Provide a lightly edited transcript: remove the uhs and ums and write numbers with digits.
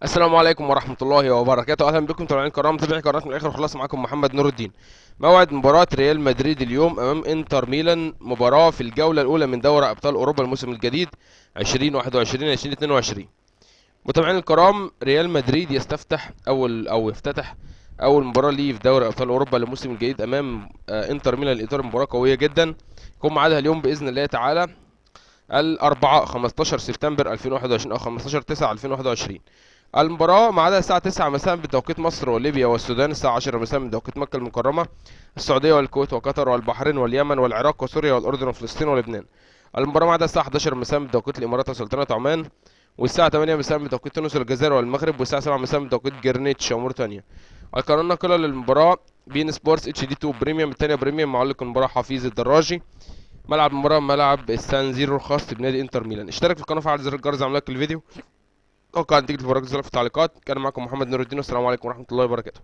السلام عليكم ورحمه الله وبركاته، اهلا بكم متابعين الكرام، متابعي قناه من الاخر وخلاص. معاكم محمد نور الدين. موعد مباراه ريال مدريد اليوم امام انتر ميلان، مباراه في الجوله الاولى من دوري ابطال اوروبا الموسم الجديد 2021 2022. متابعين الكرام، ريال مدريد يستفتح افتتح اول مباراه ليه في دوري ابطال اوروبا الموسم الجديد امام انتر ميلان الايطالي، مباراه قويه جدا يكون ميعادها اليوم باذن الله تعالى الاربعاء 15 سبتمبر 2021 او 15/9/2021. المباراة ميعادها الساعة 9 مساء بتوقيت مصر وليبيا والسودان، الساعة 10 مساء بتوقيت مكة المكرمة، السعودية والكويت وقطر والبحرين واليمن والعراق وسوريا والأردن وفلسطين ولبنان. المباراة ميعادها الساعة 11 مساء بتوقيت الإمارات وسلطنة عمان، والساعة 8 مساء بتوقيت تونس والجزائر والمغرب، والساعة 7 مساء بتوقيت جرينتش وموريتانيا. القناة الناقلة للمباراة بين سبورتس اتش دي 2 بريميوم، الثانية بريميوم. معلق المباراة حفيظ الدراجي. ملعب المباراة ملعب السان زيرو الخاص بنادي انتر ميلان. اشترك في القناة وفعل زر الجرس وعمل لايك للفيديو. اتوقع نتيجة المباراة في التعليقات. كان معكم محمد نور الدين والسلام عليكم ورحمة الله وبركاته.